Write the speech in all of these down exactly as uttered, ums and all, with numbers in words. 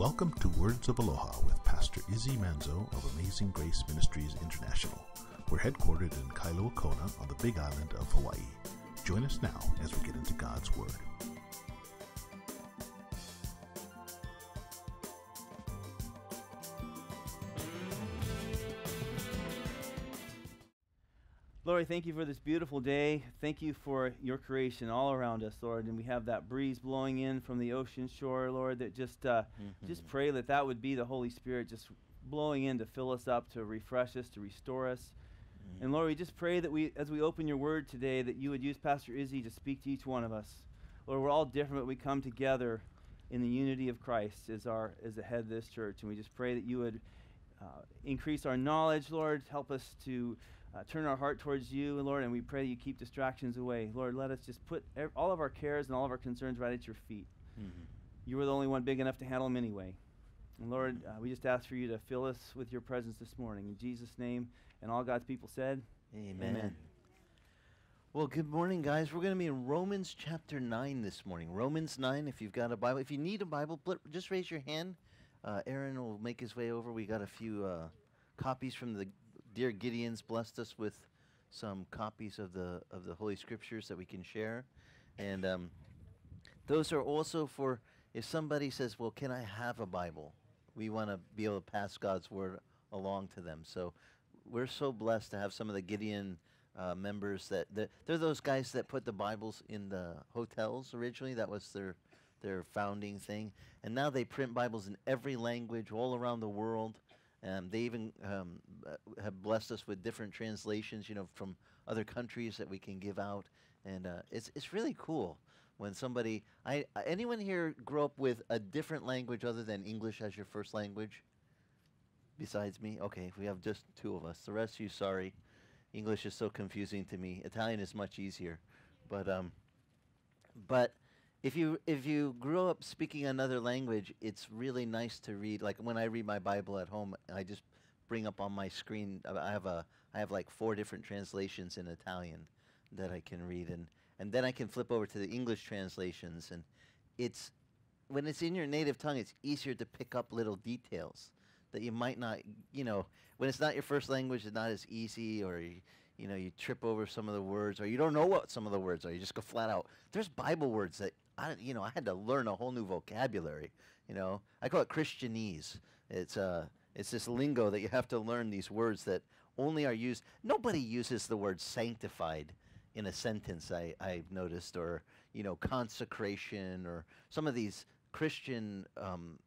Welcome to Words of Aloha with Pastor Izzy Manzo of Amazing Grace Ministries International. We're headquartered in Kailua-Kona on the Big Island of Hawaii. Join us now as we get into God's Word. Lord, thank you for this beautiful day. Thank you for your creation all around us, Lord. And we have that breeze blowing in from the ocean shore, Lord, that just uh, mm-hmm. just pray that that would be the Holy Spirit just blowing in to fill us up, to refresh us, to restore us. Mm-hmm. And Lord, we just pray that we, as we open your word today, that you would use Pastor Izzy to speak to each one of us. Lord, we're all different, but we come together in the unity of Christ as, our, as the head of this church. And we just pray that you would uh, increase our knowledge, Lord. Help us to... Uh, turn our heart towards you, Lord, and we pray that you keep distractions away. Lord, let us just put ev- all of our cares and all of our concerns right at your feet. Mm-hmm. You are the only one big enough to handle them anyway. And Lord, uh, we just ask for you to fill us with your presence this morning. In Jesus' name, and all God's people said, amen. Amen. Well, good morning, guys. We're going to be in Romans chapter nine this morning. Romans nine, if you've got a Bible. If you need a Bible, just raise your hand. Uh, Aaron will make his way over. We got a few uh, copies from the... Dear Gideon's blessed us with some copies of the of the Holy Scriptures that we can share. And um, those are also for if somebody says, well, can I have a Bible? We want to be able to pass God's Word along to them. So we're so blessed to have some of the Gideon uh, members. That, that they're those guys that put the Bibles in the hotels originally. That was their, their founding thing. And now they print Bibles in every language all around the world. Um, they even um, uh, have blessed us with different translations, you know, from other countries that we can give out, and uh, it's it's really cool when somebody. I uh, anyone here grew up with a different language other than English as your first language? Besides me, okay, we have just two of us. The rest of you, sorry, English is so confusing to me. Italian is much easier, but um, but. If you if you grew up speaking another language, it's really nice to read. Like when I read my Bible at home, I just bring up on my screen. I have a I have like four different translations in Italian that I can read, and and then I can flip over to the English translations. And it's when it's in your native tongue, it's easier to pick up little details that you might not, you know, when it's not your first language, it's not as easy, or you, you know, you trip over some of the words, or you don't know what some of the words are. You just go flat out. There's Bible words that. I, you know, I had to learn a whole new vocabulary. You know, I call it Christianese. It's uh, it's this lingo that you have to learn, these words that only are used. Nobody uses the word sanctified in a sentence. I I've noticed, or you know, consecration, or some of these Christian um,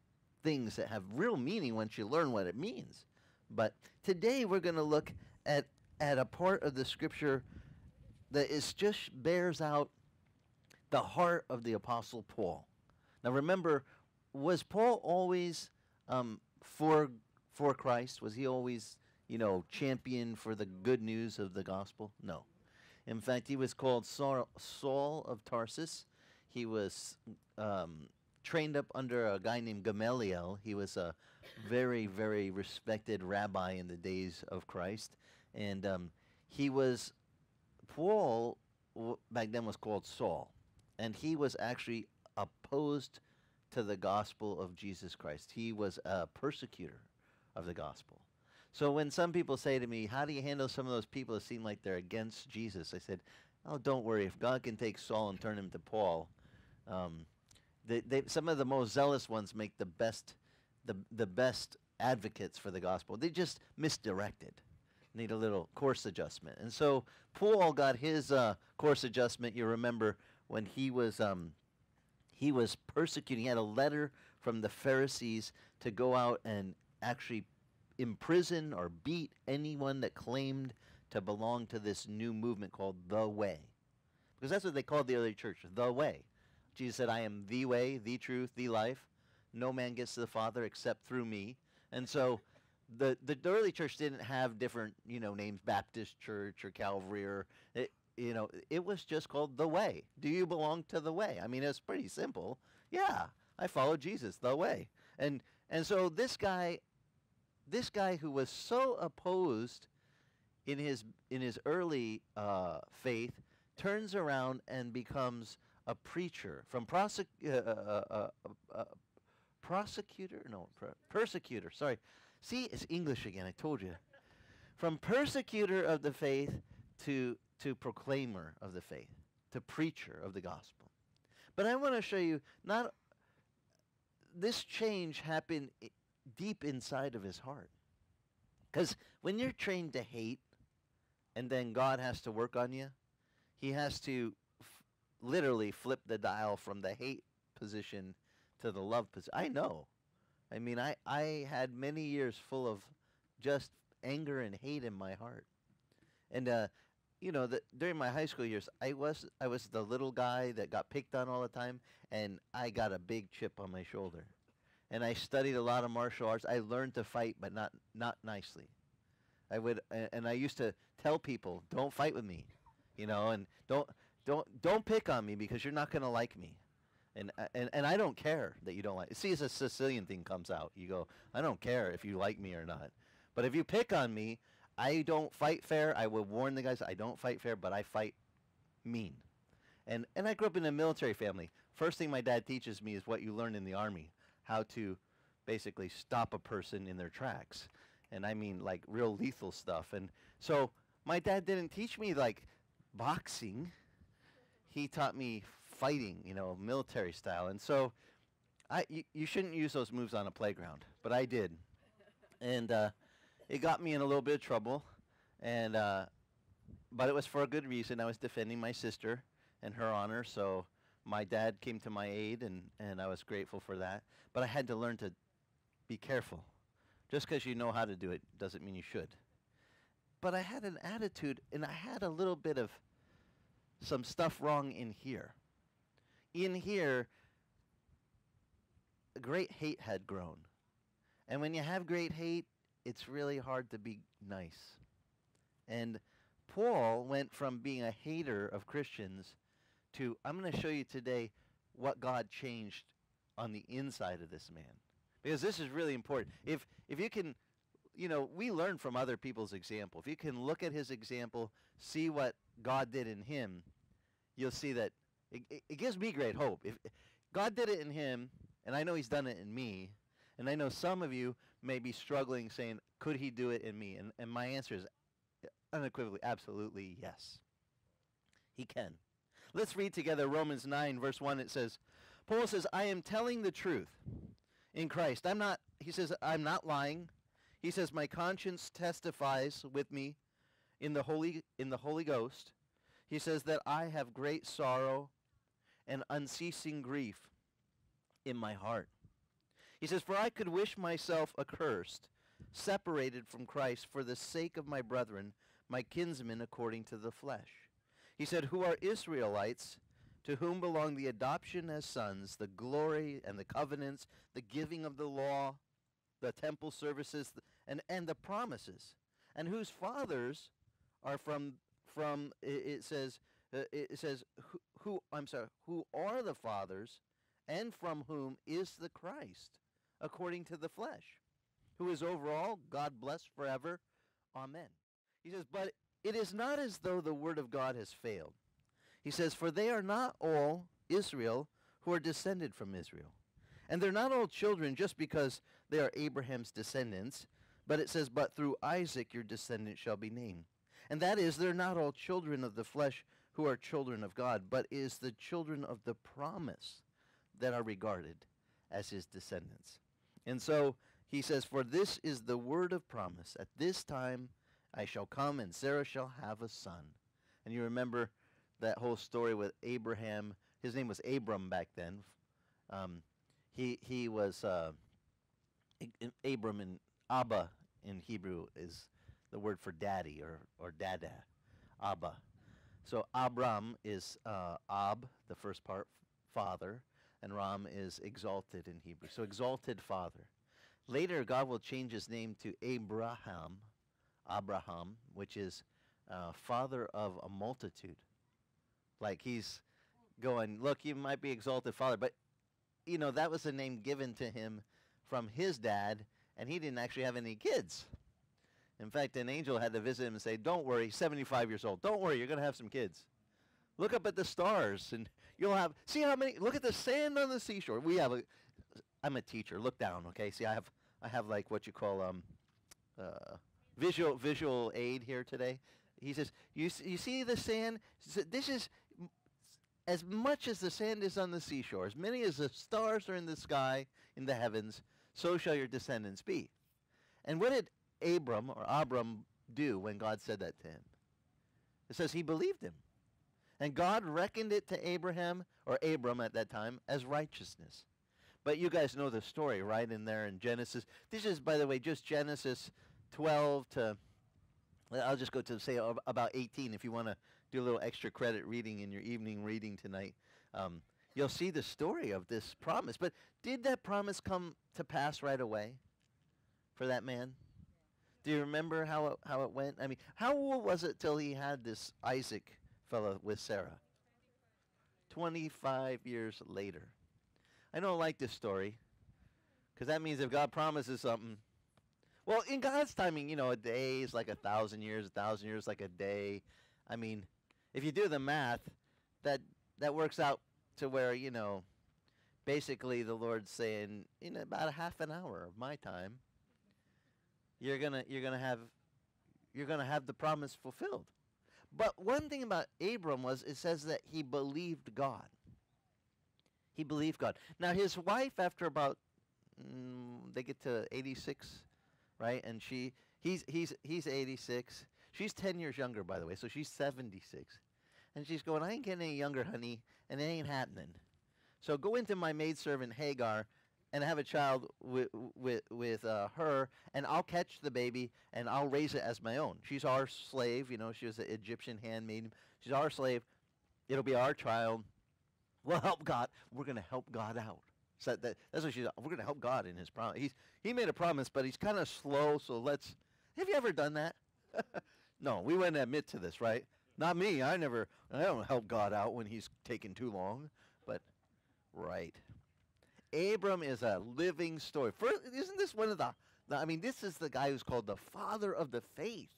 things that have real meaning once you learn what it means. But today we're going to look at at a part of the scripture that is just bears out the heart of the Apostle Paul. Now remember, was Paul always um, for for Christ? Was he always, you know, champion for the good news of the gospel? No. In fact, he was called Saul, Saul of Tarsus. He was um, trained up under a guy named Gamaliel. He was a very, very respected rabbi in the days of Christ. And um, he was, Paul w- back then was called Saul. And he was actually opposed to the gospel of Jesus Christ. He was a persecutor of the gospel. So when some people say to me, how do you handle some of those people that seem like they're against Jesus? I said, oh, don't worry. If God can take Saul and turn him to Paul, um, they, they, some of the most zealous ones make the best, the, the best advocates for the gospel. They just misdirected. Need a little course adjustment. And so Paul got his uh, course adjustment, you remember, when he was um, he was persecuting. He had a letter from the Pharisees to go out and actually imprison or beat anyone that claimed to belong to this new movement called The Way. Because that's what they called the early church, The Way. Jesus said, I am the way, the truth, the life. No man gets to the Father except through me. And so the, the early church didn't have different, you know, names, Baptist Church or Calvary or... It, You know, it was just called The Way. Do you belong to the way? I mean, it's pretty simple. Yeah, I follow Jesus, the way. And and so this guy, this guy who was so opposed in his in his early uh, faith, turns around and becomes a preacher, from prosec- uh, uh, uh, uh, uh, prosecutor, no, per persecutor, sorry. See, it's English again, I told you. From persecutor of the faith to, to proclaimer of the faith, to preacher of the gospel. But I want to show you, not this change happened I deep inside of his heart. Because when you're trained to hate, and then God has to work on you, he has to f literally flip the dial from the hate position to the love position. I know. I mean, I, I had many years full of just anger and hate in my heart. And, uh, you know, the, during my high school years, I was, I was the little guy that got picked on all the time, and I got a big chip on my shoulder. And I studied a lot of martial arts. I learned to fight, but not, not nicely. I would, uh, and I used to tell people, don't fight with me, you know, and don't, don't, don't pick on me because you're not going to like me. And, uh, and, and I don't care that you don't like. See, it's a Sicilian thing comes out. You go, I don't care if you like me or not. But if you pick on me, I don't fight fair. I would warn the guys, I don't fight fair, but I fight mean. And, and I grew up in a military family. First thing my dad teaches me is what you learn in the Army, how to basically stop a person in their tracks. And I mean, like, real lethal stuff. And so my dad didn't teach me, like, boxing. He taught me fighting, you know, military style. And so I, y you shouldn't use those moves on a playground, but I did. And uh, it got me in a little bit of trouble. And, uh, but it was for a good reason. I was defending my sister and her honor. So my dad came to my aid, and, and I was grateful for that. But I had to learn to be careful. Just because you know how to do it doesn't mean you should. But I had an attitude, and I had a little bit of some stuff wrong in here. In here, great hate had grown. And when you have great hate, it's really hard to be nice. And Paul went from being a hater of Christians to, I'm going to show you today what God changed on the inside of this man. Because this is really important. If if you can, you know, we learn from other people's example. If you can look at his example, see what God did in him, you'll see that it, it, it gives me great hope. If God did it in him, and I know he's done it in me, and I know some of you may be struggling saying, could he do it in me? And, and my answer is unequivocally, absolutely yes. He can. Let's read together Romans nine, verse one. It says, Paul says, I am telling the truth in Christ. I'm not, he says, I'm not lying. He says, my conscience testifies with me in the Holy, in the Holy Ghost. He says that I have great sorrow and unceasing grief in my heart. He says, for I could wish myself accursed, separated from Christ for the sake of my brethren, my kinsmen according to the flesh. He said, who are Israelites, to whom belong the adoption as sons, the glory and the covenants, the giving of the law, the temple services, th and, and the promises, and whose fathers are from, from it, it says, uh, it says who, who, I'm sorry, who are the fathers, and from whom is the Christ, according to the flesh, who is over all, God bless forever, amen. He says, but it is not as though the word of God has failed. He says, for they are not all Israel who are descended from Israel. And they're not all children just because they are Abraham's descendants. But it says, but through Isaac your descendant shall be named. And that is, they're not all children of the flesh who are children of God, but it is the children of the promise that are regarded as his descendants. And so he says, for this is the word of promise. At this time I shall come, and Sarah shall have a son. And you remember that whole story with Abraham. His name was Abram back then. Um, he he was uh, Abram, and Abba in Hebrew is the word for daddy or or dada, Abba. So Abram is uh, Ab, the first part, father, and Ram is exalted in Hebrew. So exalted father. Later, God will change his name to Abraham, Abraham, which is uh, father of a multitude. Like he's going, look, you might be exalted father, but, you know, that was the name given to him from his dad, and he didn't actually have any kids. In fact, an angel had to visit him and say, don't worry, seventy-five years old, don't worry, you're going to have some kids. Look up at the stars, and you'll have, see how many, look at the sand on the seashore. We have a, I'm a teacher. Look down, okay? See, I have I have like what you call um, uh, visual visual aid here today. He says, you you see the sand? This is as much as the sand is on the seashore, as many as the stars are in the sky, in the heavens, so shall your descendants be. And what did Abram or Abram do when God said that to him? It says he believed him. And God reckoned it to Abraham, or Abram at that time, as righteousness. But you guys know the story right in there in Genesis. This is, by the way, just Genesis twelve to, I'll just go to, say, about eighteen if you want to do a little extra credit reading in your evening reading tonight. Um, you'll see the story of this promise. But did that promise come to pass right away for that man? Do you remember how it, how it went? I mean, how old was it till he had this Isaac fellow with Sarah? twenty-five years later. I don't like this story, because that means if God promises something, well, in God's timing, you know, a day is like a thousand years, a thousand years like a day. I mean, if you do the math, that that works out to where, you know, basically the Lord's saying, in about a half an hour of my time, you're gonna you're gonna have you're gonna have the promise fulfilled. But one thing about Abram was it says that he believed God. He believed God. Now, his wife, after about, mm, they get to eighty-six, right? And she, he's, he's, he's eighty-six. She's ten years younger, by the way, so she's seventy-six. And she's going, I ain't getting any younger, honey, and it ain't happening. So go into my maidservant, Hagar, and have a child with, with, with uh, her, and I'll catch the baby, and I'll raise it as my own. She's our slave. You know, she was an Egyptian handmaid. She's our slave. It'll be our child. We'll help God. We're going to help God out. So that, that's what she's. We're going to help God in his promise. He's, he made a promise, but he's kind of slow, so let's. Have you ever done that? No, we wouldn't admit to this, right? Not me. I never. I don't help God out when he's taking too long. But, right. Abram is a living story. First, isn't this one of the, the. I mean, this is the guy who's called the father of the faith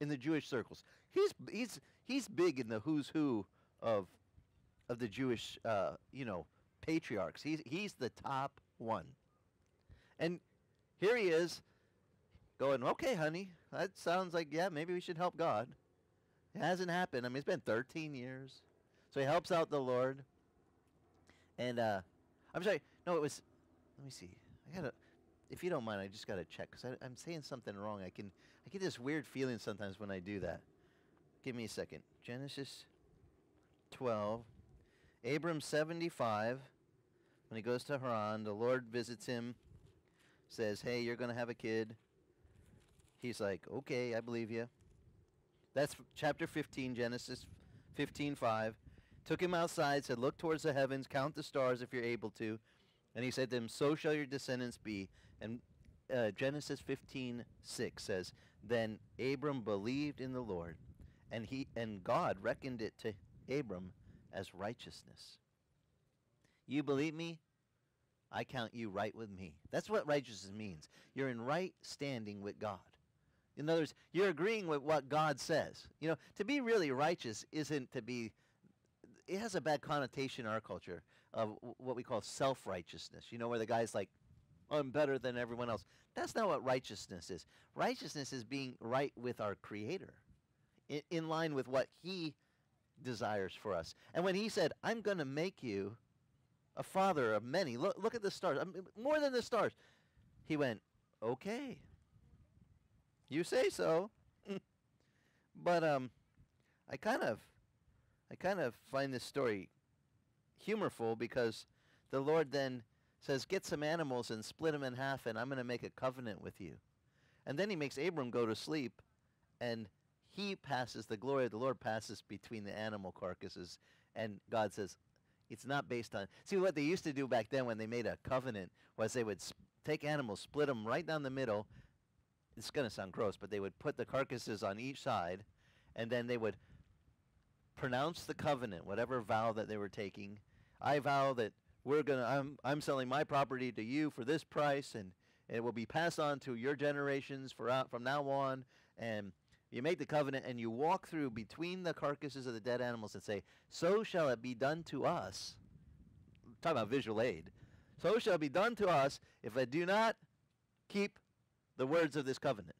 in the Jewish circles. He's, he's, he's big in the who's who of. of the Jewish, uh, you know, patriarchs. He's, he's the top one. And here he is going, okay, honey, that sounds like, yeah, maybe we should help God. It hasn't happened. I mean, it's been thirteen years. So he helps out the Lord. And uh, I'm sorry. No, it was, let me see. I gotta, if you don't mind, I just got to check because I'm saying something wrong. I can, I get this weird feeling sometimes when I do that. Give me a second. Genesis twelve. Abram, seventy-five, when he goes to Haran, the Lord visits him, says, hey, you're going to have a kid. He's like, okay, I believe you. That's chapter fifteen, Genesis fifteen, five. Took him outside, said, look towards the heavens, count the stars if you're able to. And he said to him, so shall your descendants be. And uh, Genesis fifteen, six says, then Abram believed in the Lord, and he and God reckoned it to Abram as righteousness. You believe me? I count you right with me. That's what righteousness means. You're in right standing with God. In other words, you're agreeing with what God says. You know, to be really righteous isn't to be, it has a bad connotation in our culture of what we call self-righteousness. You know, where the guy's like, I'm better than everyone else. That's not what righteousness is. Righteousness is being right with our Creator, in, in line with what He desires for us. And when he said, I'm going to make you a father of many, look, look at the stars, I mean, more than the stars, he went, okay, you say so. But um, I kind of, I kind of find this story humorful because the Lord then says, get some animals and split them in half and I'm going to make a covenant with you. And then he makes Abram go to sleep, and He passes, the glory of the Lord passes between the animal carcasses, and God says, it's not based on. See, what they used to do back then when they made a covenant was they would sp take animals, split them right down the middle. It's going to sound gross, but they would put the carcasses on each side, and then they would pronounce the covenant, whatever vow that they were taking. I vow that we're going to, I'm, I'm selling my property to you for this price, and it will be passed on to your generations for out, from now on, and you make the covenant, and you walk through between the carcasses of the dead animals and say, so shall it be done to us. Talk about visual aid. so shall be done to us if I do not keep the words of this covenant.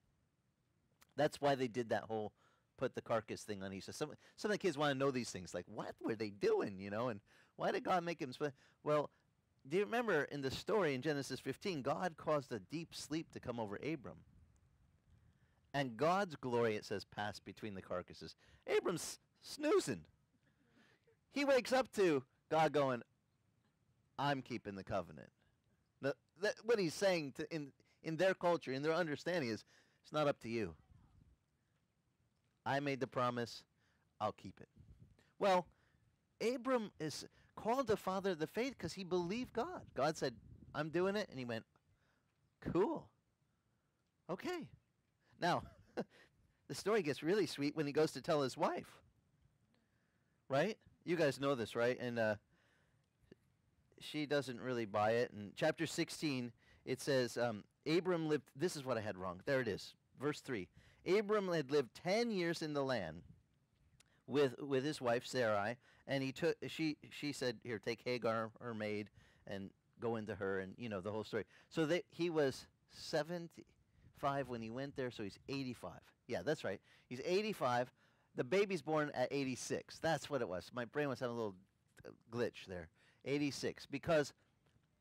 That's why they did that whole put the carcass thing on Esau. Some, some of the kids want to know these things, like what were they doing, you know, and why did God make him split? Well, do you remember in the story in Genesis fifteen, God caused a deep sleep to come over Abram. And God's glory, it says, passed between the carcasses. Abram's snoozing. He wakes up to God going, I'm keeping the covenant. The, the, what he's saying to, in, in their culture, in their understanding is, it's not up to you. I made the promise, I'll keep it. Well, Abram is called the father of the faith because he believed God. God said, I'm doing it. And he went, cool. Okay. Now, the story gets really sweet when he goes to tell his wife. Right? You guys know this, right? And uh, she doesn't really buy it. And chapter sixteen, it says, um, Abram lived, this is what I had wrong. There it is. Verse three. Abram had lived ten years in the land with with his wife Sarai, and he took she she said, here, take Hagar, her maid, and go into her, and you know the whole story. So that he was seventy-five when he went there, so he's eighty-five. Yeah, that's right. He's eighty-five. The baby's born at eighty-six. That's what it was. My brain was having a little glitch there. eighty-six, because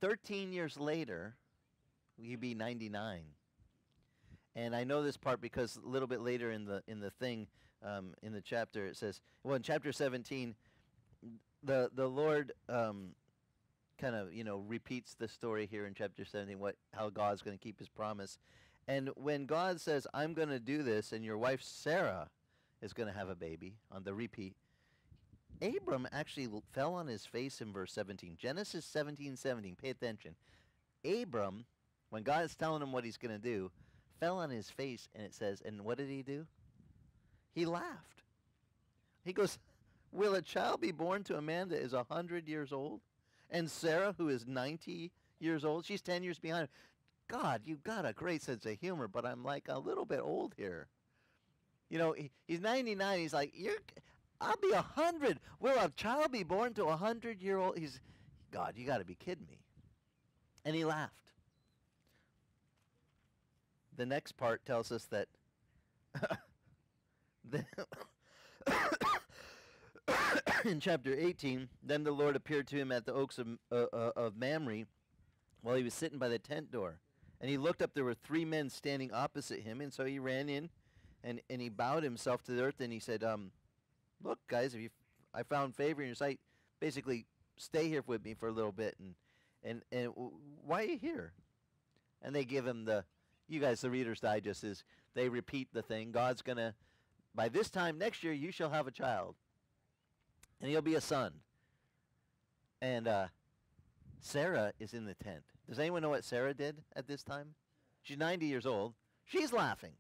thirteen years later he'd be ninety-nine. And I know this part because a little bit later in the in the thing, um, in the chapter, it says, well, in chapter seventeen, the the Lord um, kind of, you know, repeats the story here in chapter seventeen, what how God's going to keep his promise. And when God says, I'm going to do this, and your wife Sarah is going to have a baby, on the repeat, Abram actually fell on his face in verse seventeen. Genesis seventeen, seventeen, pay attention. Abram, when God is telling him what he's going to do, fell on his face, and it says, and what did he do? He laughed. He goes, will a child be born to a man that is one hundred years old? And Sarah, who is ninety years old, she's ten years behind. God, you've got a great sense of humor, but I'm like a little bit old here. You know, he, he's ninety-nine. He's like, you're, I'll be one hundred. Will a child be born to a hundred-year-old? He's, God, you got to be kidding me. And he laughed. The next part tells us that in chapter eighteen, then the Lord appeared to him at the oaks of, uh, uh, of Mamre while he was sitting by the tent door. And he looked up, there were three men standing opposite him, and so he ran in, and, and he bowed himself to the earth, and he said, um, look, guys, if you f I found favor in your sight, basically stay here with me for a little bit, and, and, and why are you here? And they give him the... You guys, the Reader's Digest is, they repeat the thing. God's going to, by this time next year, you shall have a child. And he'll be a son. And uh, Sarah is in the tent. Does anyone know what Sarah did at this time? She's ninety years old. She's laughing.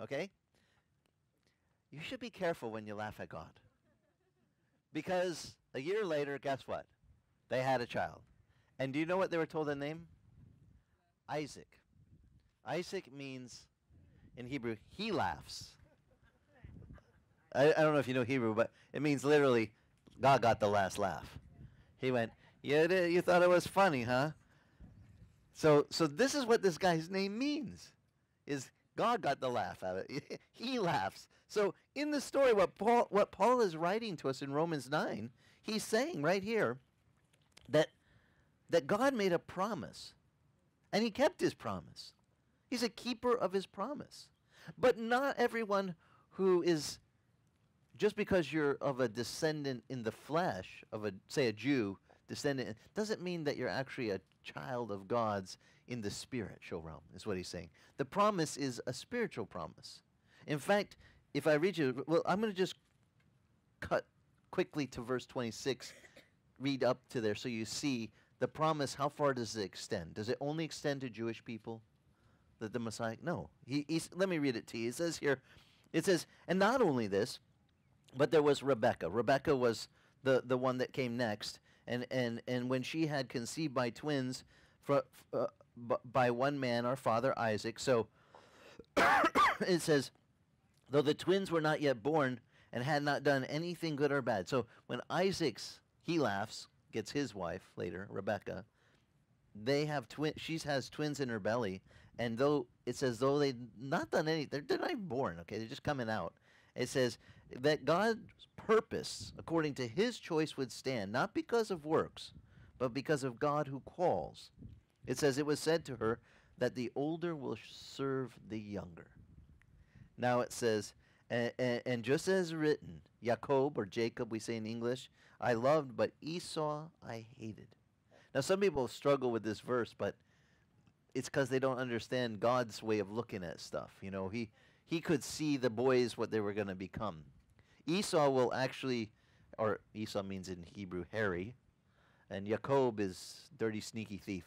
Okay? You should be careful when you laugh at God. Because a year later, guess what? They had a child. And do you know what they were told the name? Isaac. Isaac means, in Hebrew, he laughs. I, I don't know if you know Hebrew, but it means literally, God got the last laugh. He went, yeah, you thought it was funny, huh? So, so this is what this guy's name means, is God got the laugh out of it. He laughs. So in the story, what Paul, what Paul is writing to us in Romans nine, he's saying right here that, that God made a promise, and he kept his promise. He's a keeper of his promise. But not everyone who is, just because you're of a descendant in the flesh, of a, say a Jew descendant, doesn't mean that you're actually a child of God's in the spiritual realm, is what he's saying. The promise is a spiritual promise. In fact, if I read you, well, I'm going to just cut quickly to verse twenty-six, read up to there so you see the promise, how far does it extend? Does it only extend to Jewish people? That the Messiah, no. He, he's, let me read it to you. It says here, it says, and not only this, but there was Rebecca. Rebecca was the, the one that came next. And, and, and when she had conceived by twins fr uh, b by one man, our father Isaac. So it says, though the twins were not yet born and had not done anything good or bad. So when Isaac's, he laughs, gets his wife later, Rebecca, they have twin. She has twins in her belly, and though it says though they not done anything, they're, they're not even born. Okay, they're just coming out. It says that God's purpose, according to His choice, would stand, not because of works, but because of God who calls. It says it was said to her that the older will serve the younger. Now it says, and, and, and just as written, Jacob, or Jacob, we say in English, I loved, but Esau I hated. Now some people struggle with this verse, but it's because they don't understand God's way of looking at stuff. You know, he... He could see the boys what they were going to become. Esau will actually, or Esau means in Hebrew, hairy, and Jacob is dirty, sneaky thief.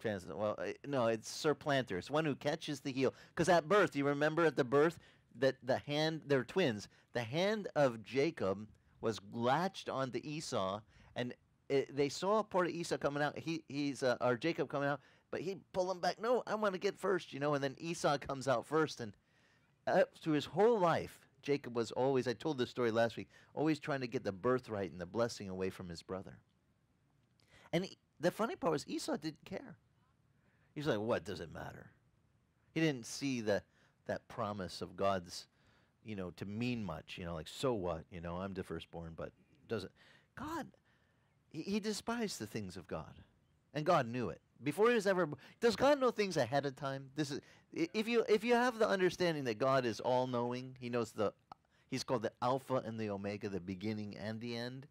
Trans well, no, it's surplanter. It's one who catches the heel. Because at birth, you remember at the birth that the hand, they're twins, the hand of Jacob was latched onto Esau, and it, they saw part of Esau coming out. He, he's uh, or Jacob coming out, but he pulled him back. No, I want to get first, you know. And then Esau comes out first, and up through his whole life, Jacob was always, I told this story last week, always trying to get the birthright and the blessing away from his brother. And he, the funny part was Esau didn't care. He's like, what does it matter? He didn't see the, that promise of God's, you know, to mean much, you know, like, so what? You know, I'm the firstborn, but doesn't. God, he, he despised the things of God, and God knew it. Before he was ever, does God know things ahead of time? This is, if you if you have the understanding that God is all knowing, He knows the, He's called the Alpha and the Omega, the beginning and the end.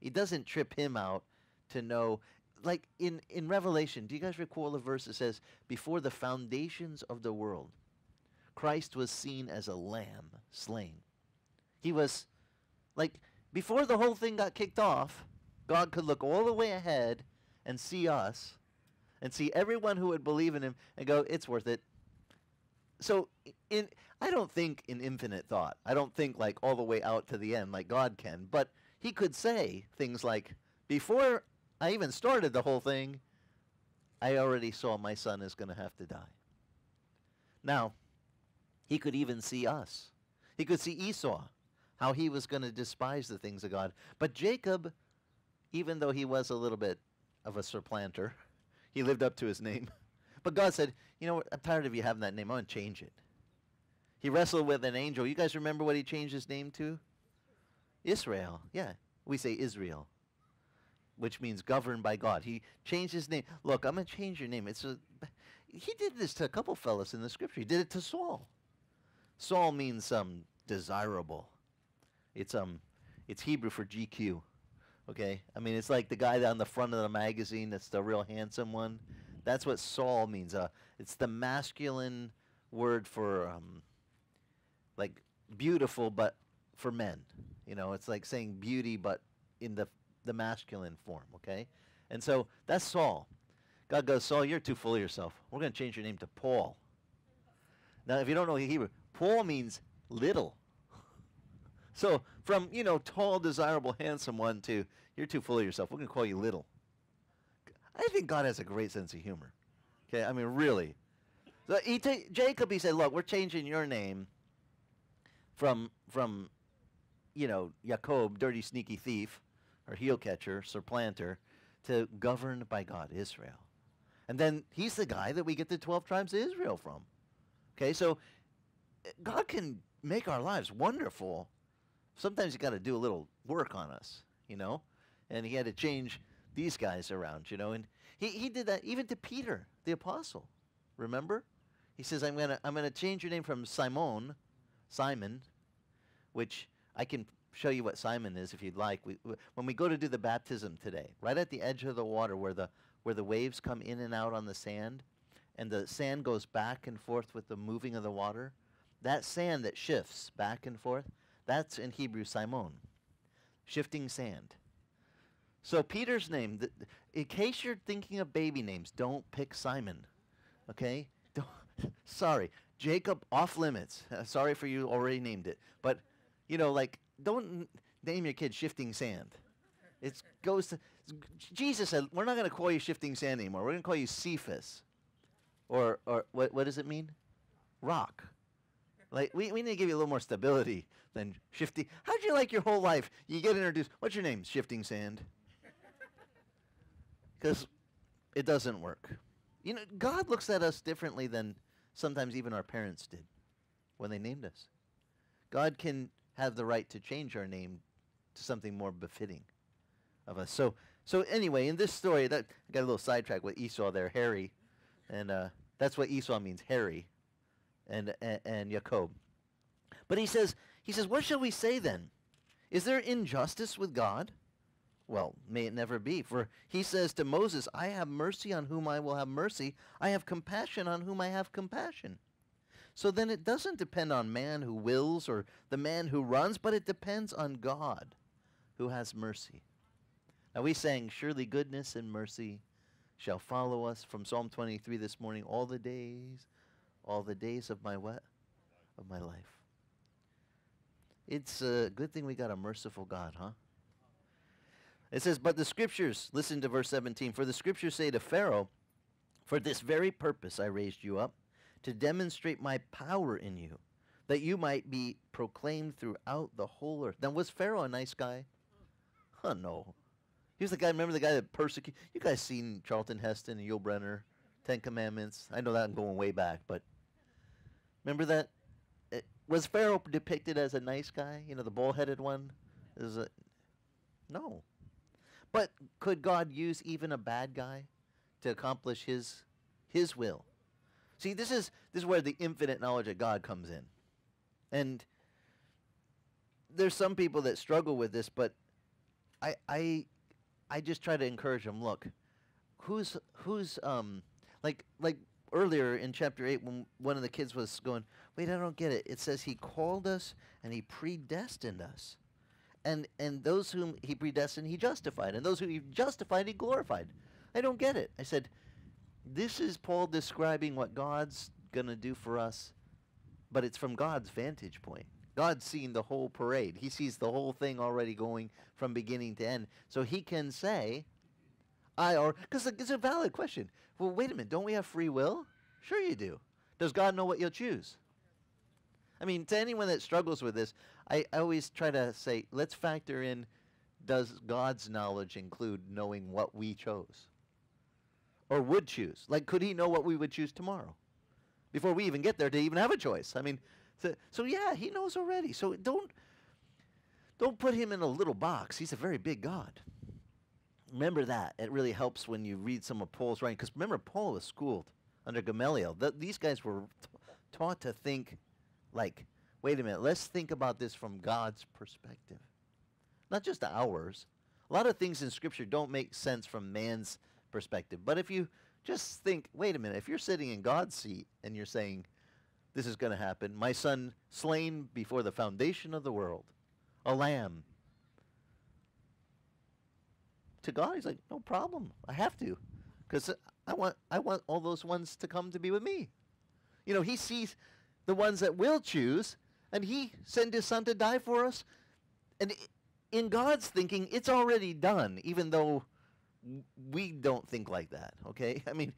It doesn't trip Him out to know, like in in Revelation. Do you guys recall the verse that says, "Before the foundations of the world, Christ was seen as a lamb slain." He was, like before the whole thing got kicked off, God could look all the way ahead and see us. And see everyone who would believe in Him and go, it's worth it. So in, I don't think in infinite thought. I don't think like all the way out to the end like God can. But He could say things like, before I even started the whole thing, I already saw my son is going to have to die. Now, He could even see us. He could see Esau, how he was going to despise the things of God. But Jacob, even though he was a little bit of a surplanter, he lived up to his name. But God said, you know what, I'm tired of you having that name. I'm going to change it. He wrestled with an angel. You guys remember what he changed his name to? Israel. Yeah, we say Israel, which means governed by God. He changed his name. Look, I'm going to change your name. It's a, he did this to a couple fellas in the scripture. He did it to Saul. Saul means um, desirable. It's, um, it's Hebrew for G Q. Okay, I mean, it's like the guy on the front of the magazine that's the real handsome one. That's what Saul means. Uh, it's the masculine word for, um, like, beautiful, but for men. You know, it's like saying beauty, but in the, the masculine form, okay? And so that's Saul. God goes, Saul, you're too full of yourself. We're going to change your name to Paul. Now, if you don't know Hebrew, Paul means little. So from, you know, tall, desirable, handsome one to, you're too full of yourself. We're going to call you little. I think God has a great sense of humor. Okay, I mean, really. So he ta Jacob, he said, look, we're changing your name from, from, you know, Jacob, dirty, sneaky thief, or heel catcher, surplanter, to governed by God, Israel. And then he's the guy that we get the twelve tribes of Israel from. Okay, so God can make our lives wonderful. Sometimes you got to do a little work on us, you know, and He had to change these guys around, you know, and he, he did that even to Peter, the apostle. Remember, he says, I'm going to I'm going to change your name from Simon, Simon, which I can show you what Simon is if you'd like. We, when we go to do the baptism today, right at the edge of the water where the where the waves come in and out on the sand and the sand goes back and forth with the moving of the water, that sand that shifts back and forth. That's in Hebrew, Simon, shifting sand. So Peter's name, th in case you're thinking of baby names, don't pick Simon, okay? Don't, sorry, Jacob off limits. Uh, sorry for you already named it. But, you know, like, don't name your kid Shifting Sand. It goes to, Jesus said, we're not going to call you Shifting Sand anymore. We're going to call you Cephas. Or, or what, what does it mean? Rock. Like, we, we need to give you a little more stability than Shifting. How'd you like your whole life? You get introduced, what's your name? Shifting Sand. Because it doesn't work. You know, God looks at us differently than sometimes even our parents did when they named us. God can have the right to change our name to something more befitting of us. So, so anyway, in this story, that, I got a little sidetracked with Esau there, hairy, and uh, that's what Esau means, hairy, and, and and Jacob. But he says, he says, what shall we say then? Is there injustice with God? Well, may it never be. For he says to Moses, I have mercy on whom I will have mercy. I have compassion on whom I have compassion. So then it doesn't depend on man who wills or the man who runs, but it depends on God who has mercy. Now we sang, surely goodness and mercy shall follow us from Psalm twenty-three this morning, all the days, all the days of my what? Of my life. It's a good thing we got a merciful God, huh? It says, but the scriptures, listen to verse seventeen, for the scriptures say to Pharaoh, for this very purpose I raised you up, to demonstrate my power in you, that you might be proclaimed throughout the whole earth. Now, was Pharaoh a nice guy? Huh, no. He was the guy, remember the guy that persecuted? You guys seen Charlton Heston and Yul Brynner, Ten Commandments? I know that I'm going way back, but remember that? It, was Pharaoh depicted as a nice guy? You know, the bull-headed one? Is a, no. But could God use even a bad guy to accomplish his, his will? See, this is this is where the infinite knowledge of God comes in. And there's some people that struggle with this, but I I I just try to encourage them, look, who's who's um like like earlier in chapter eight when one of the kids was going, wait, I don't get it. It says he called us and he predestined us. And and those whom he predestined he justified, and those whom he justified he glorified. I don't get it. I said, this is Paul describing what God's going to do for us, but it's from God's vantage point. God's seen the whole parade. He sees the whole thing already going from beginning to end. So he can say, I are, because it's a valid question. Well, wait a minute, don't we have free will? Sure you do. Does God know what you'll choose? I mean, to anyone that struggles with this, I, I always try to say, let's factor in, does God's knowledge include knowing what we chose? Or would choose? Like, could he know what we would choose tomorrow? Before we even get there to even have a choice. I mean, so, so yeah, he knows already. So don't, don't put him in a little box. He's a very big God. Remember that. It really helps when you read some of Paul's writing. Because remember, Paul was schooled under Gamaliel. The, these guys were t taught to think like, wait a minute, let's think about this from God's perspective. Not just ours. A lot of things in Scripture don't make sense from man's perspective. But if you just think, wait a minute, if you're sitting in God's seat and you're saying, this is going to happen, my son slain before the foundation of the world, a lamb. To God, he's like, no problem. I have to. Because I want, I want all those ones to come to be with me. You know, he sees the ones that will choose, and he sent his son to die for us. And in God's thinking, it's already done, even though we don't think like that, okay? I mean,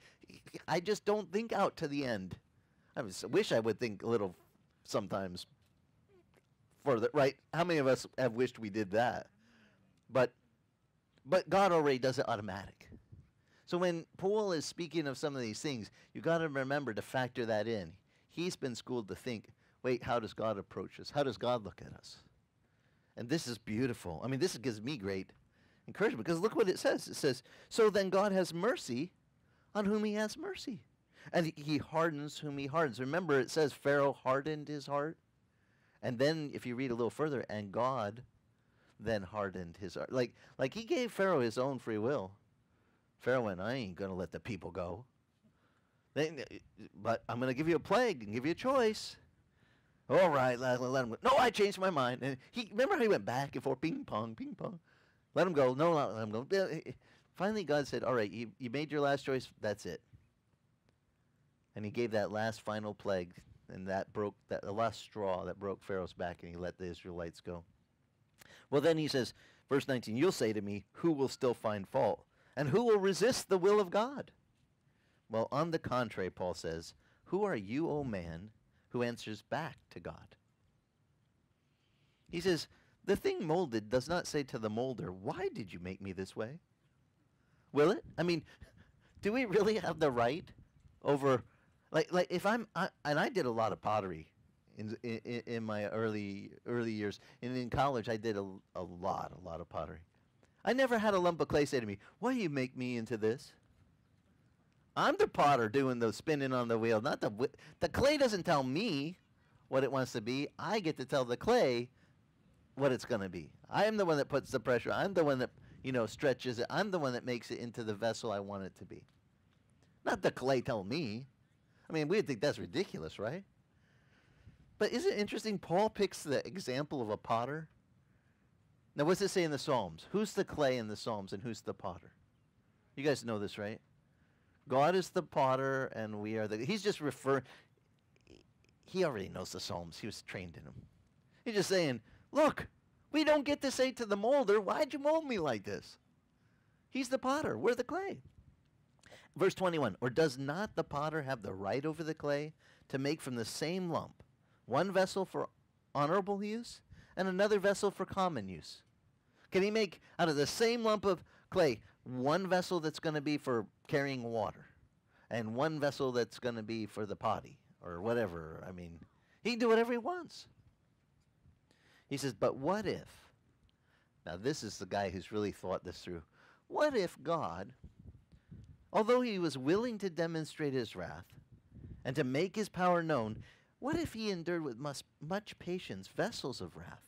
I just don't think out to the end. I wish I would think a little sometimes further, right? How many of us have wished we did that? But, but God already does it automatic. So when Paul is speaking of some of these things, you've got to remember to factor that in. He's been schooled to think, wait, how does God approach us? How does God look at us? And this is beautiful. I mean, this gives me great encouragement, because look what it says. It says, so then God has mercy on whom he has mercy, and he hardens whom he hardens. Remember, it says Pharaoh hardened his heart, and then if you read a little further, and God then hardened his heart. Like, like he gave Pharaoh his own free will. Pharaoh went, I ain't going to let the people go. They, but I'm going to give you a plague and give you a choice. All right, let, let him go. No, I changed my mind. And he, remember how he went back and forth, ping pong, ping pong. Let him go. No, not let him go. Finally, God said, all right, you, you made your last choice. That's it. And he gave that last final plague, and that broke, that, the last straw that broke Pharaoh's back, and he let the Israelites go. Well, then he says, verse nineteen, you'll say to me, who will still find fault? And who will resist the will of God? Well, on the contrary, Paul says, who are you, O man, who answers back to God? He says, the thing molded does not say to the molder, why did you make me this way? Will it? I mean, do we really have the right over, like, like if I'm, I, and I did a lot of pottery in in, in my early early years, and in college I did a, a lot, a lot of pottery. I never had a lump of clay say to me, "Why you make me into this?" I'm the potter doing the spinning on the wheel, not the wh the clay doesn't tell me what it wants to be. I get to tell the clay what it's going to be. I am the one that puts the pressure. I'm the one that, you know, stretches it. I'm the one that makes it into the vessel I want it to be. Not the clay tell me. I mean, we'd think that's ridiculous, right? But isn't it interesting? Paul picks the example of a potter. Now, what's it say in the Psalms? Who's the clay in the Psalms and who's the potter? You guys know this, right? God is the potter and we are the... He's just referring... He already knows the Psalms. He was trained in them. He's just saying, look, we don't get to say to the molder, why'd you mold me like this? He's the potter. We're the clay. Verse twenty-one, or does not the potter have the right over the clay to make from the same lump one vessel for honorable use and another vessel for common use? Can he make out of the same lump of clay one vessel that's going to be for carrying water and one vessel that's going to be for the potty or whatever? I mean, he can do whatever he wants. He says, but what if, now this is the guy who's really thought this through, what if God, although he was willing to demonstrate his wrath and to make his power known, what if he endured with much, much patience vessels of wrath,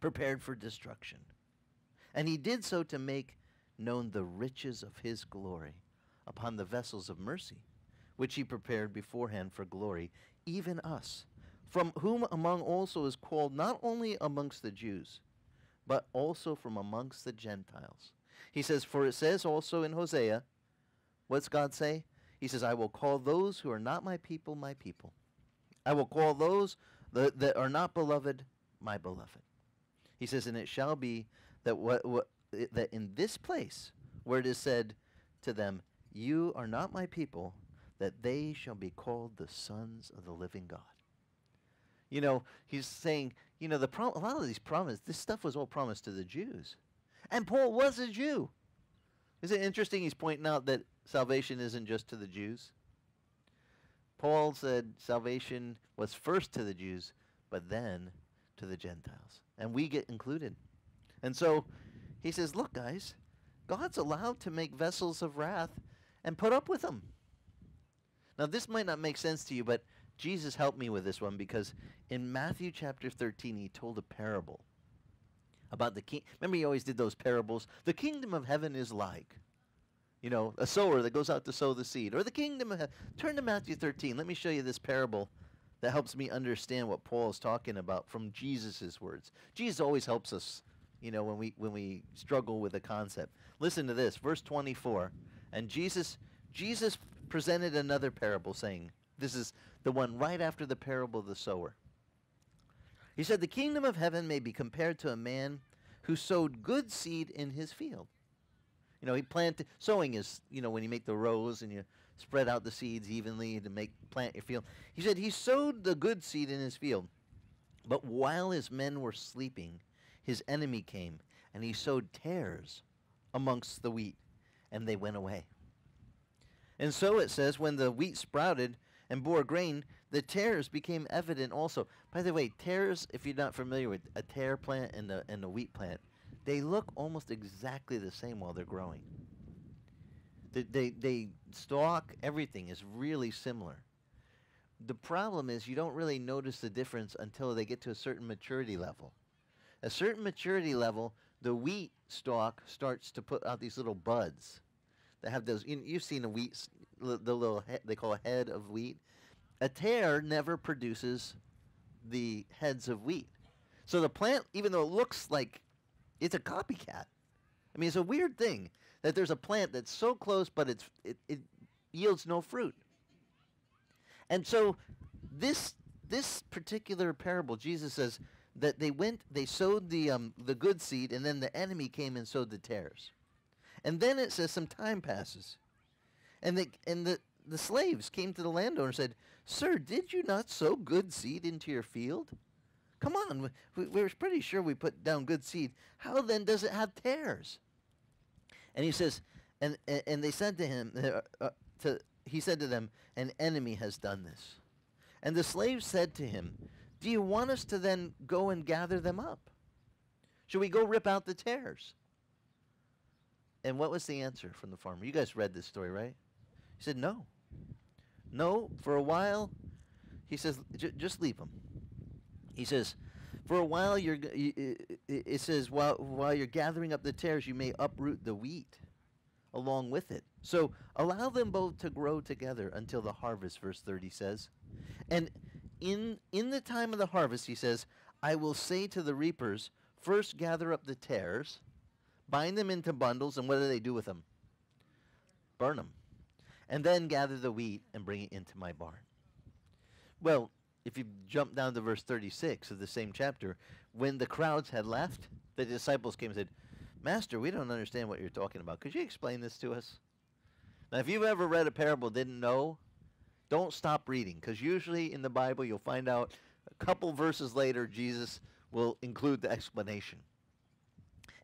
prepared for destruction? And he did so to make known the riches of his glory upon the vessels of mercy, which he prepared beforehand for glory, even us, from whom among also is called not only amongst the Jews, but also from amongst the Gentiles. He says, for it says also in Hosea, what's God say? He says, I will call those who are not my people, my people. I will call those that, that are not beloved, my beloved. He says, and it shall be that what, what it, that in this place where it is said to them, you are not my people, that they shall be called the sons of the living God. You know, he's saying, you know, the prom a lot of these promises, this stuff was all promised to the Jews. And Paul was a Jew. Isn't it interesting he's pointing out that salvation isn't just to the Jews? Paul said salvation was first to the Jews, but then to the Gentiles. And we get included. And so he says, look, guys, God's allowed to make vessels of wrath and put up with them. Now, this might not make sense to you, but Jesus helped me with this one, because in Matthew chapter thirteen, he told a parable about the king. Remember, he always did those parables. The kingdom of heaven is like, you know, a sower that goes out to sow the seed, or the kingdom of heaven. Turn to Matthew thirteen. Let me show you this parable that helps me understand what Paul is talking about from Jesus' words. Jesus always helps us, you know, when we when we struggle with a concept. Listen to this, verse twenty-four. And Jesus Jesus presented another parable, saying, this is the one right after the parable of the sower. He said, the kingdom of heaven may be compared to a man who sowed good seed in his field. You know, he planted, sowing is, you know, when you make the rows and you spread out the seeds evenly to make, plant your field. He said he sowed the good seed in his field, but while his men were sleeping, his enemy came and he sowed tares amongst the wheat, and they went away. And so it says, when the wheat sprouted and bore grain, the tares became evident also. By the way, tares, if you're not familiar with a tare plant and a, and a wheat plant, they look almost exactly the same while they're growing. They, they, they stalk, everything is really similar. The problem is you don't really notice the difference until they get to a certain maturity level. A certain maturity level, the wheat stalk starts to put out these little buds that have those, you, you've seen a wheat, the little, he, they call a head of wheat. A tare never produces the heads of wheat. So the plant, even though it looks like it's a copycat, I mean, it's a weird thing that there's a plant that's so close, but it's, it, it yields no fruit. And so this, this particular parable, Jesus says that they went, they sowed the, um, the good seed, and then the enemy came and sowed the tares. And then it says some time passes. And, they, and the, the slaves came to the landowner and said, sir, did you not sow good seed into your field? Come on, we, we were pretty sure we put down good seed. How then does it have tares? And he says, And, and they said to him, uh, to, he said to them, an enemy has done this. And the slaves said to him, do you want us to then go and gather them up? Should we go rip out the tares? And what was the answer from the farmer? You guys read this story, right? He said, no. No, for a while, he says, just leave them. He says, for a while, you're, it says, while, while you're gathering up the tares, you may uproot the wheat along with it. So allow them both to grow together until the harvest, verse thirty says. And in, in the time of the harvest, he says, I will say to the reapers, first gather up the tares, bind them into bundles, and what do they do with them? Burn them. And then gather the wheat and bring it into my barn. Well, if you jump down to verse thirty-six of the same chapter, when the crowds had left, the disciples came and said, Master, we don't understand what you're talking about. Could you explain this to us? Now, if you've ever read a parable, didn't know, don't stop reading, because usually in the Bible you'll find out a couple verses later Jesus will include the explanation.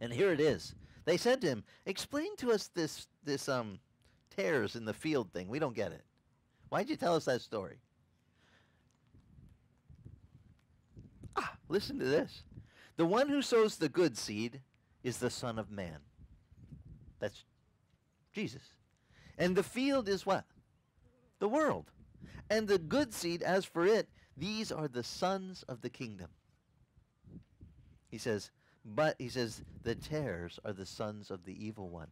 And here it is. They said to him, explain to us this, this um, tares in the field thing. We don't get it. Why'd you tell us that story? Ah, listen to this. The one who sows the good seed is the Son of Man. That's Jesus. And the field is what? The world. And the good seed, as for it, these are the sons of the kingdom. He says, but, he says, the tares are the sons of the evil one.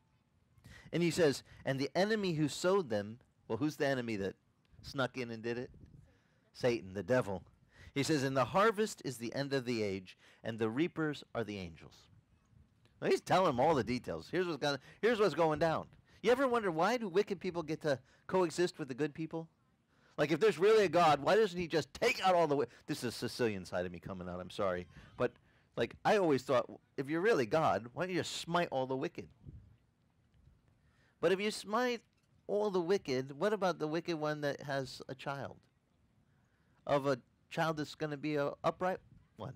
And he says, and the enemy who sowed them, well, who's the enemy that snuck in and did it? Satan, the devil. He says, and the harvest is the end of the age, and the reapers are the angels. Now, he's telling them all the details. Here's what's going, here's what's going down. You ever wonder, why do wicked people get to coexist with the good people? Like, if there's really a God, why doesn't he just take out all the... This is the Sicilian side of me coming out, I'm sorry. But, like, I always thought, if you're really God, why don't you just smite all the wicked? But if you smite all the wicked, what about the wicked one that has a child? Of a child that's going to be an upright one.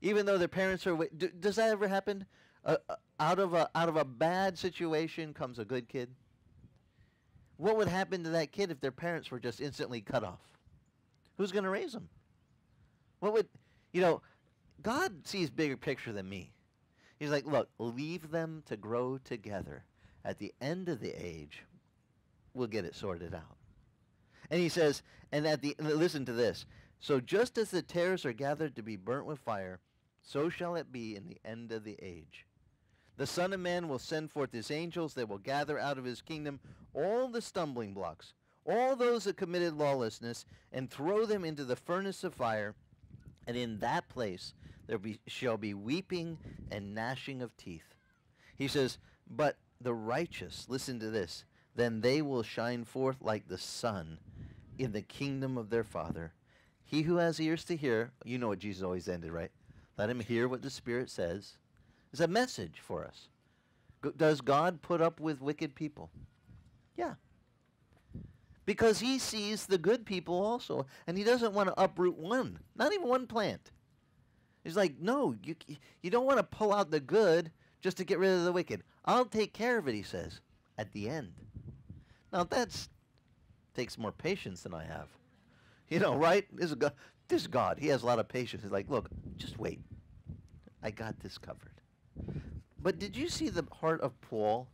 Even though their parents are... Do, does that ever happen? Uh, uh, out of a, out of a bad situation comes a good kid. What would happen to that kid if their parents were just instantly cut off? Who's going to raise them? What would... You know, God sees bigger picture than me. He's like, look, leave them to grow together. At the end of the age, we'll get it sorted out. And he says, and at the, listen to this. So just as the tares are gathered to be burnt with fire, so shall it be in the end of the age. The Son of Man will send forth his angels that will gather out of his kingdom all the stumbling blocks, all those that committed lawlessness, and throw them into the furnace of fire. And in that place there be, shall be weeping and gnashing of teeth. He says, but the righteous, listen to this, then they will shine forth like the sun in the kingdom of their Father. He who has ears to hear, you know what Jesus always ended, right? Let him hear what the Spirit says. It's a message for us. Does God put up with wicked people? Yeah. Because he sees the good people also, and he doesn't want to uproot one, not even one plant. He's like, no, you, you don't want to pull out the good just to get rid of the wicked. I'll take care of it, he says, at the end. Now, that takes more patience than I have. You know, right? This God, this God, he has a lot of patience. He's like, look, just wait. I got this covered. But did you see the heart of Paul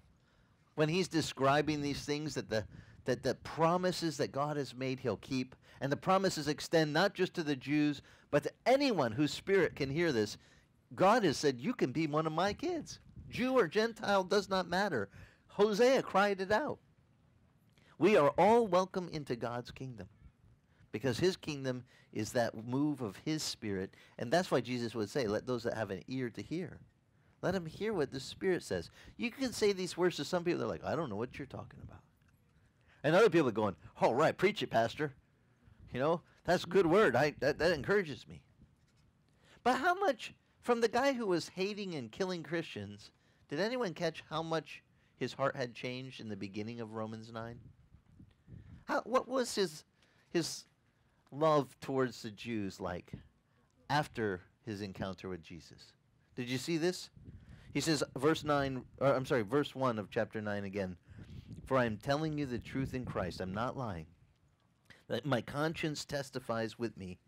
when he's describing these things that the... that the promises that God has made, he'll keep. And the promises extend not just to the Jews, but to anyone whose spirit can hear this. God has said, you can be one of my kids. Jew or Gentile does not matter. Hosea cried it out. We are all welcome into God's kingdom, because his kingdom is that move of his Spirit. And that's why Jesus would say, let those that have an ear to hear, let them hear what the Spirit says. You can say these words to some people, they're like, I don't know what you're talking about. And other people are going, all right, preach it, Pastor. You know, that's a good word. I, that, that encourages me. But how much, from the guy who was hating and killing Christians, did anyone catch how much his heart had changed in the beginning of Romans nine? How, what was his, his love towards the Jews like after his encounter with Jesus? Did you see this? He says, verse nine, or I'm sorry, verse one of chapter nine again. For I am telling you the truth in Christ. I'm not lying. That my conscience testifies with me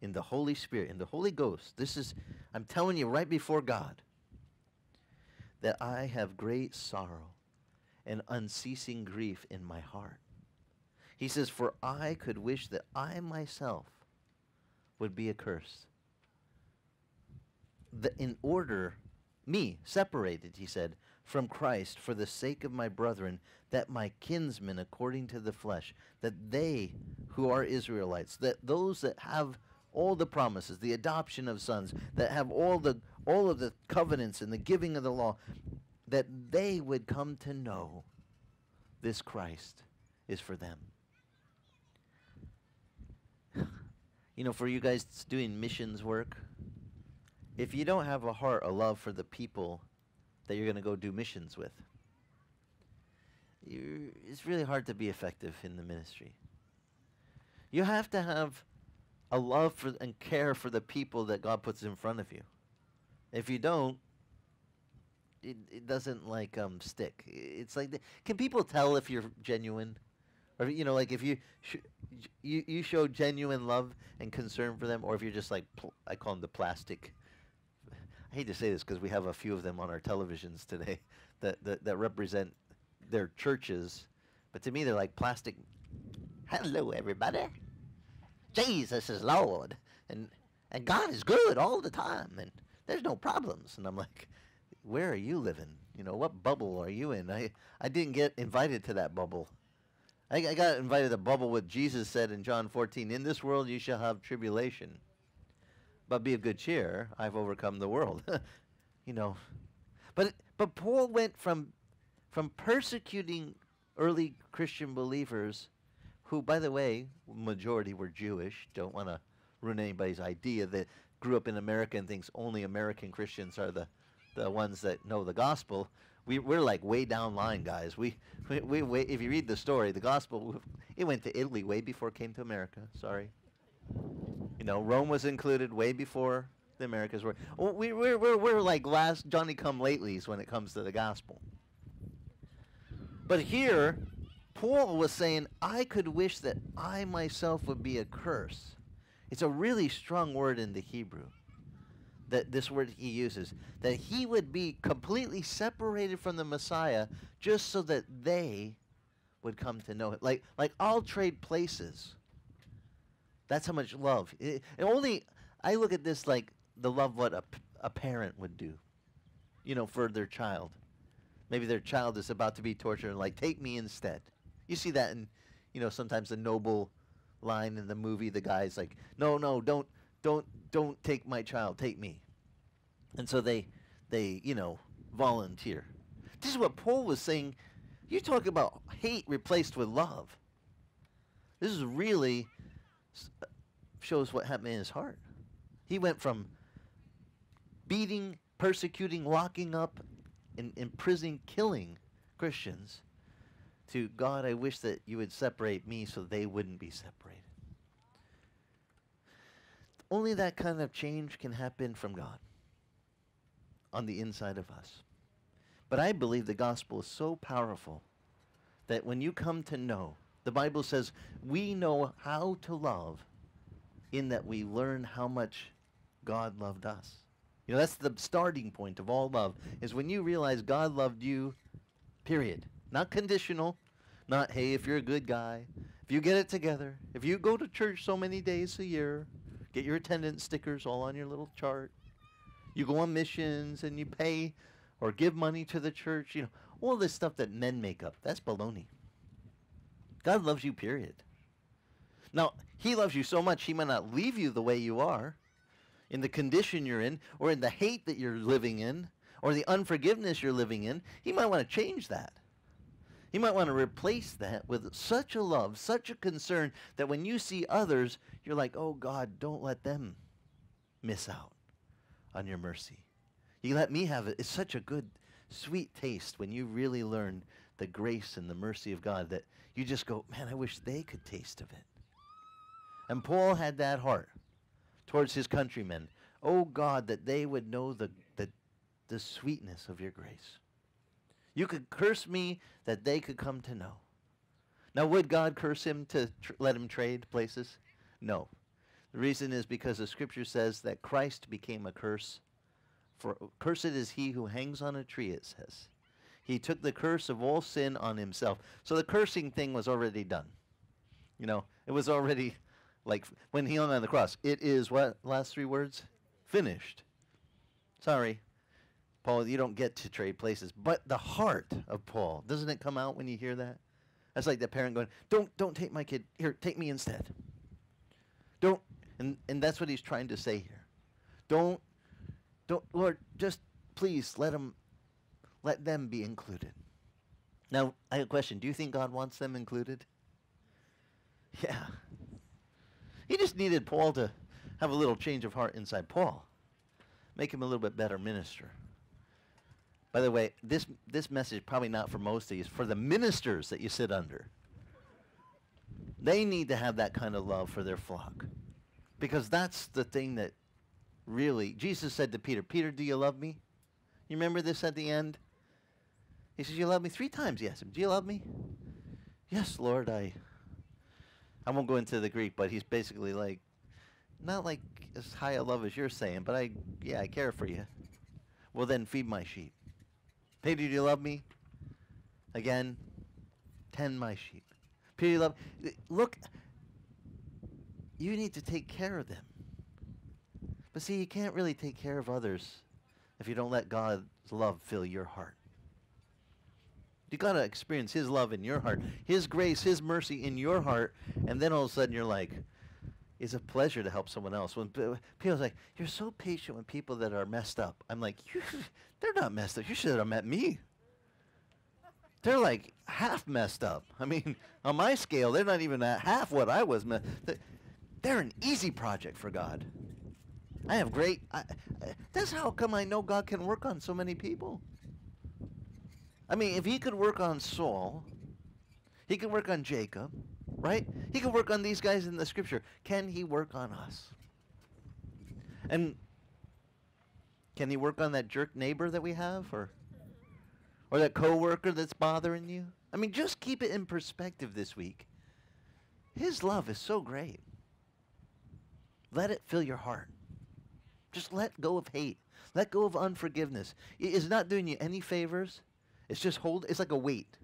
in the Holy Spirit, in the Holy Ghost. This is, I'm telling you right before God, that I have great sorrow and unceasing grief in my heart. He says, for I could wish that I myself would be accursed. That in order, me, separated, he said, from Christ for the sake of my brethren, that my kinsmen according to the flesh, that they who are Israelites, that those that have all the promises, the adoption of sons, that have all the all of the covenants and the giving of the law, that they would come to know this Christ is for them. You know, for you guys doing missions work, if you don't have a heart, a love for the people that you're going to go do missions with, you, it's really hard to be effective in the ministry. You have to have a love for and care for the people that God puts in front of you. If you don't, it, it doesn't like um stick. It's like, the, can people tell if you're genuine, or you know, like if you sh you you show genuine love and concern for them, or if you're just like pl I call them the plastic. I hate to say this because we have a few of them on our televisions today that, that, that represent their churches. But to me, they're like plastic. Hello, everybody. Jesus is Lord. And, and God is good all the time. And there's no problems. And I'm like, where are you living? You know, what bubble are you in? I, I didn't get invited to that bubble. I, I got invited to the bubble what Jesus said in John fourteen. In this world, you shall have tribulation. But be of good cheer, I've overcome the world. You know, but but Paul went from from persecuting early Christian believers, who, by the way, majority were Jewish. Don't want to ruin anybody's idea that grew up in America and thinks only American Christians are the the ones that know the gospel. We we're like way down line, guys. We we, we we if you read the story, the gospel, it went to Italy way before it came to America. Sorry. You know, Rome was included way before the Americas were. We, we're, we're, we're like last Johnny-come-latelys when it comes to the gospel. But here, Paul was saying, I could wish that I myself would be a curse. It's a really strong word in the Hebrew, that this word he uses, that he would be completely separated from the Messiah just so that they would come to know him. Like, like I'll trade places. That's how much love. It, it only, I look at this like the love what a, a parent would do, you know, for their child. Maybe their child is about to be tortured and like, take me instead. You see that in, you know, sometimes the noble line in the movie, the guy's like, no, no, don't, don't, don't take my child, take me. And so they, they, you know, volunteer. This is what Paul was saying. You talk about hate replaced with love. This is really... shows what happened in his heart. He went from beating, persecuting, locking up, in, imprisoning, killing Christians to, God, I wish that you would separate me so they wouldn't be separated. Only that kind of change can happen from God on the inside of us. But I believe the gospel is so powerful that when you come to know, the Bible says we know how to love in that we learn how much God loved us. You know, that's the starting point of all love, is when you realize God loved you, period. Not conditional, not, hey, if you're a good guy, if you get it together, if you go to church so many days a year, get your attendance stickers all on your little chart, you go on missions and you pay or give money to the church, you know, all this stuff that men make up, that's baloney. God loves you, period. Now, he loves you so much, he might not leave you the way you are, in the condition you're in, or in the hate that you're living in, or the unforgiveness you're living in. He might want to change that. He might want to replace that with such a love, such a concern, that when you see others, you're like, oh, God, don't let them miss out on your mercy. You let me have it. It's such a good, sweet taste when you really learn the grace and the mercy of God, that you just go, man, I wish they could taste of it. And Paul had that heart towards his countrymen. Oh, God, that they would know the, the, the sweetness of your grace. You could curse me that they could come to know. Now, would God curse him to tr let him trade places? No. The reason is because the scripture says that Christ became a curse. For cursed is he who hangs on a tree, it says. He took the curse of all sin on himself. So the cursing thing was already done. You know, it was already like when he hung on the cross. It is what? Last three words? Finished. Sorry, Paul, you don't get to trade places. But the heart of Paul, doesn't it come out when you hear that? That's like the parent going, don't, don't take my kid. Here, take me instead. Don't, and, and that's what he's trying to say here. Don't, don't, Lord, just please let him, let them be included. Now, I have a question. Do you think God wants them included? Yeah. He just needed Paul to have a little change of heart inside Paul. Make him a little bit better minister. By the way, this, this message probably not for most of you. It's for the ministers that you sit under. They need to have that kind of love for their flock. Because that's the thing that really, Jesus said to Peter, Peter, do you love me? You remember this at the end? He says, you love me? Three times he asked him, do you love me? Yes, Lord, I... I won't go into the Greek, but he's basically like, not like as high a love as you're saying, but I, yeah, I care for you. Well, then feed my sheep. Peter, do you love me? Again, tend my sheep. Peter, do you love me? Look, you need to take care of them. But see, you can't really take care of others if you don't let God's love fill your heart. You got to experience his love in your heart, his grace, his mercy in your heart, and then all of a sudden you're like, it's a pleasure to help someone else. When people's like, you're so patient with people that are messed up. I'm like, you, they're not messed up. You should have met me. They're like half messed up. I mean, on my scale, they're not even at half what I was. They're an easy project for God. I have great, I, I, that's how come I know God can work on so many people. I mean, if he could work on Saul, he could work on Jacob, right? He could work on these guys in the scripture. Can he work on us? And can he work on that jerk neighbor that we have, or or that coworker that's bothering you? I mean, just keep it in perspective this week. His love is so great. Let it fill your heart. Just let go of hate. Let go of unforgiveness. It is not doing you any favors. It's just hold. It's like a weight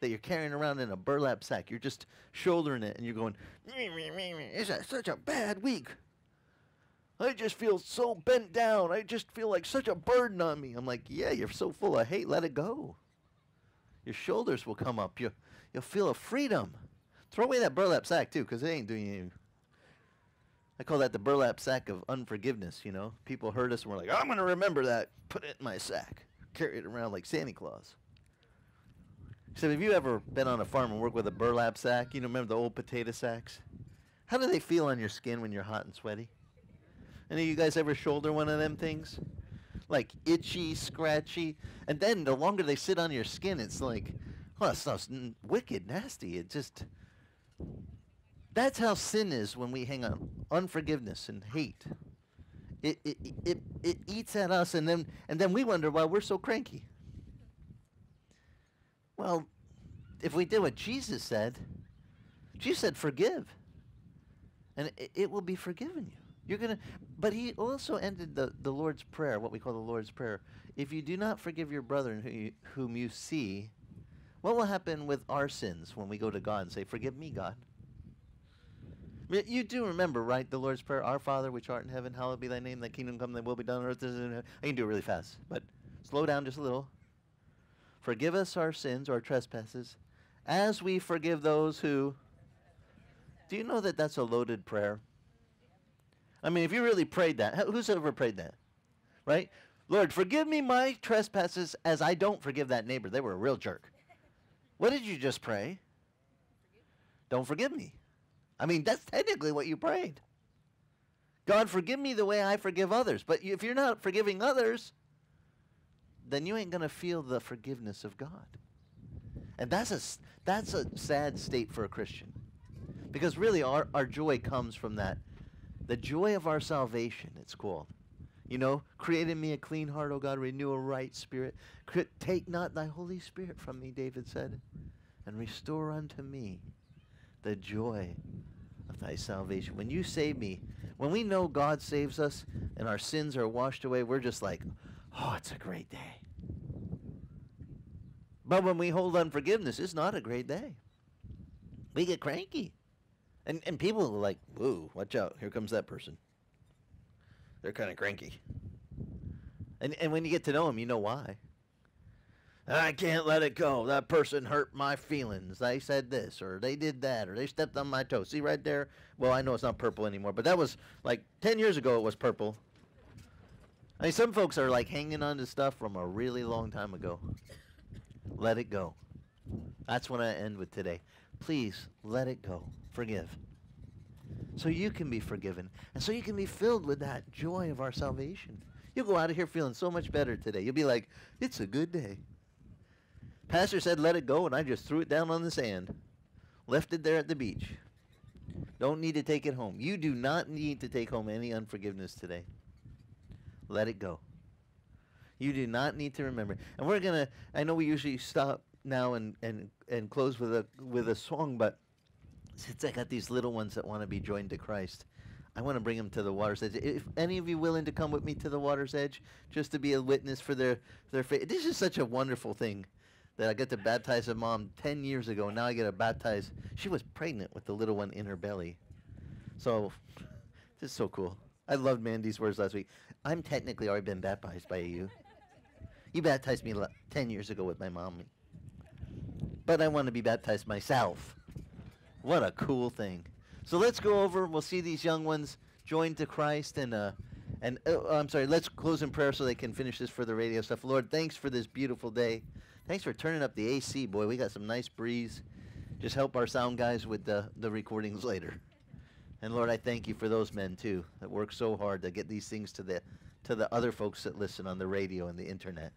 that you're carrying around in a burlap sack. You're just shouldering it, and you're going, it's a, such a bad week. I just feel so bent down. I just feel like such a burden on me. I'm like, yeah, you're so full of hate. Let it go. Your shoulders will come up. You, you'll feel a freedom. Throw away that burlap sack, too, because it ain't doing you. I call that the burlap sack of unforgiveness, you know. People hurt us, and we're like, I'm going to remember that. Put it in my sack. Carry it around like Santa Claus. So have you ever been on a farm and worked with a burlap sack? You know, remember the old potato sacks? How do they feel on your skin when you're hot and sweaty? Any of you guys ever shoulder one of them things? Like itchy, scratchy. And then the longer they sit on your skin, it's like, oh, that stuff's n wicked, nasty. It just, that's how sin is when we hang on. Unforgiveness and hate. It, it, it, it eats at us, and then, and then we wonder why we're so cranky. Well, if we did what Jesus said, Jesus said, forgive, and it, it will be forgiven you. You're gonna, but he also ended the, the Lord's Prayer, what we call the Lord's Prayer. If you do not forgive your brethren who you, whom you see, what will happen with our sins when we go to God and say, forgive me, God? You do remember, right, the Lord's Prayer, our Father, which art in heaven, hallowed be thy name, thy kingdom come, thy will be done on earth as it is in heaven. I can do it really fast, but slow down just a little. Forgive us our sins, our trespasses, as we forgive those who... Do you know that that's a loaded prayer? I mean, if you really prayed that, who's ever prayed that, right? Lord, forgive me my trespasses as I don't forgive that neighbor. They were a real jerk. What did you just pray? Don't forgive me. I mean, that's technically what you prayed. God, forgive me the way I forgive others. But if you're not forgiving others, then you ain't going to feel the forgiveness of God. And that's a, that's a sad state for a Christian. Because really, our, our joy comes from that. The joy of our salvation, it's called. You know, create in me a clean heart, O God, renew a right spirit. Take not thy Holy Spirit from me, David said, and restore unto me the joy of thy salvation. When you save me, when we know God saves us and our sins are washed away, we're just like, oh, it's a great day. But when we hold unforgiveness, it's not a great day. We get cranky. And, and people are like, whoa, watch out, here comes that person. They're kind of cranky. And, and when you get to know them, you know why. I can't let it go. That person hurt my feelings. They said this, or they did that, or they stepped on my toe. See right there? Well, I know it's not purple anymore, but that was like ten years ago it was purple. I mean, some folks are like hanging on to stuff from a really long time ago. Let it go. That's what I end with today. Please let it go. Forgive. So you can be forgiven. And so you can be filled with that joy of our salvation. You'll go out of here feeling so much better today. You'll be like, it's a good day. Pastor said let it go, and I just threw it down on the sand. Left it there at the beach. Don't need to take it home. You do not need to take home any unforgiveness today. Let it go. You do not need to remember. And we're going to, I know we usually stop now and, and, and close with a, with a song, but since I got these little ones that want to be joined to Christ, I want to bring them to the water's edge. If any of you willing to come with me to the water's edge, just to be a witness for their, their faith. This is such a wonderful thing that I get to baptize a mom ten years ago. Now I get to baptize. She was pregnant with the little one in her belly. So this is so cool. I loved Mandy's words last week. I'm technically already been baptized by you. You baptized me ten years ago with my mom. But I want to be baptized myself. What a cool thing. So let's go over. We'll see these young ones joined to Christ. And, uh, and oh, I'm sorry, let's close in prayer so they can finish this for the radio stuff. Lord, thanks for this beautiful day. Thanks for turning up the A C. Boy, we got some nice breeze. Just help our sound guys with the, the recordings later. And Lord, I thank you for those men, too, that work so hard to get these things to the to the other folks that listen on the radio and the internet.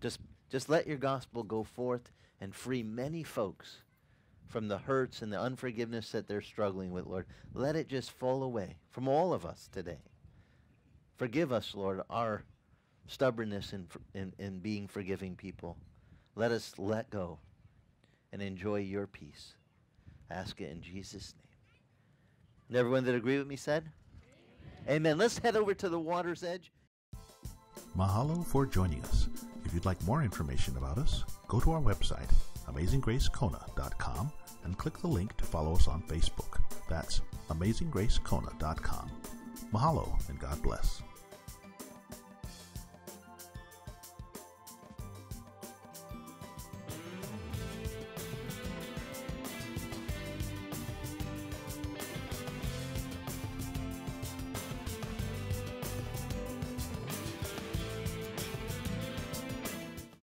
Just, just let your gospel go forth and free many folks from the hurts and the unforgiveness that they're struggling with, Lord. Let it just fall away from all of us today. Forgive us, Lord, our stubbornness in, in, in being forgiving people. Let us let go and enjoy your peace. Ask it in Jesus' name. And everyone that agreed with me said, amen. Amen. Let's head over to the water's edge. Mahalo for joining us. If you'd like more information about us, go to our website, Amazing Grace Kona dot com, and click the link to follow us on Facebook. That's Amazing Grace Kona dot com. Mahalo and God bless.